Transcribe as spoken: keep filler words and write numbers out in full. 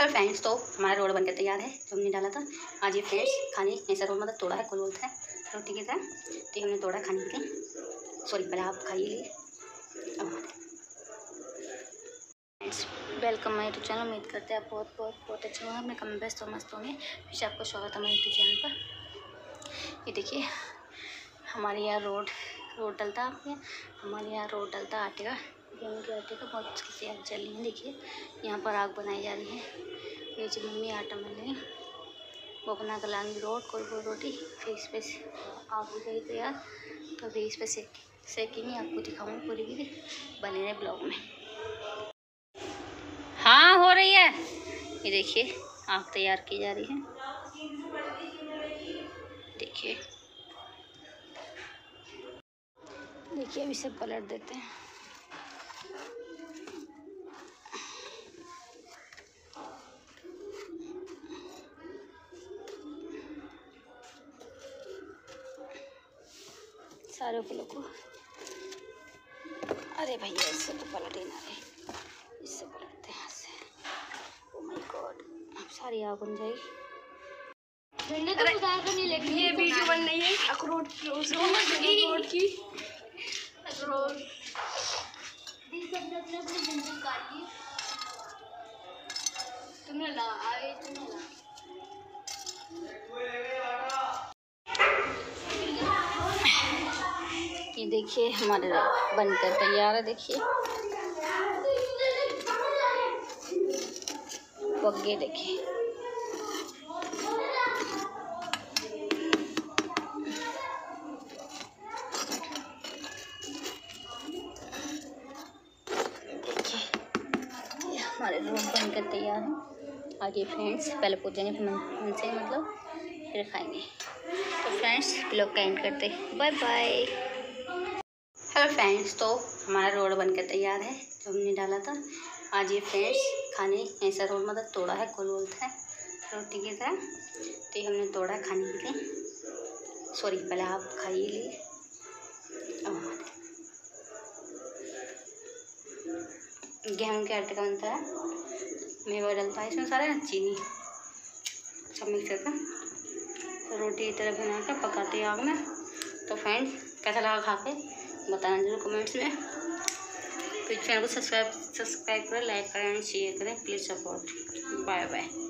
Hello friends, तो हमारा role बनकर तैयार है जो हमने डाला था आज। ये फ्रेंड्स खाने ऐसा रोल मतलब तोड़ा है, कोई बोलता है रोटी की तरह, तो हमने तोड़ा खाने के लिए। सॉरी, पहले आप खाइए। अब friends welcome my YouTube channel. उम्मीद करते हैं आप बहुत बहुत बहुत अच्छे होंगे, अपने कम बेस्ट और मस्त होंगे। फिर से आपको स्वागत है हमारे यूट्यूब चैनल पर। ये देखिए हमारे यहाँ रोड रोड डलता है हमारे यहाँ रोड डलता आटे का, गेहूँ के आटे का। बहुत मुश्किल से आग चल रही है। देखिए यहाँ पर आग बनाई जा रही है। ये जो मम्मी आटा बन रही है वो बना कर लाएंगी रोट कोई कोई रोटी। फिर इस पर आग हो गई तैयार, तो अभी इस पर सेक सेकेंगे आपको दिखाऊंगी पूरी की। बने रहे ब्लॉग में। हाँ हो रही है। ये देखिए आग तैयार की जा रही है। देखिए देखिए अभी सब पलट देते हैं। सारे फूलों को, अरे भैया इससे तो पलटे ना रहे, इससे पलटते हैं से। ओ माय गॉड, अब सारी आग बन जाएगी। अरे ये वीडियो बन रही है अखरोट की, अखरोट की अखरोट तुमने ला आए तुमने ला ये देखिए हमारे बनकर तैयार है। देखिए बग्गे, देखिए देखिए ये हमारे रोल बनकर तैयार है। और ये फ्रेंड्स पहले पूछेंगे फिर उनसे मतलब फिर खाएंगे। तो फ्रेंड्स ब्लॉग का एंड करते, बाय बाय। हेलो फ्रेंड्स, तो हमारा रोल बनकर तैयार है जो हमने डाला था आज। ये फ्रेंड्स खाने ऐसा रोल मतलब तोड़ा है, कोई बोलता है रोटी की तरह, तो ये हमने तोड़ा है खाने के लिए। सॉरी, पहले आप खाइए लिए। अब गेहूँ के आटे का बनता है, मेवा डलता है इसमें सारा, चीनी सब मिक्स करके रोटी की तरह बना कर पकाते आग में। तो फ्रेंड्स कैसा लगा खा के बताना जरूर कमेंट्स में। फिर चैनल को सब्सक्राइब सब्सक्राइब करें, लाइक करें, शेयर करें, प्लीज़ सपोर्ट। Bye bye.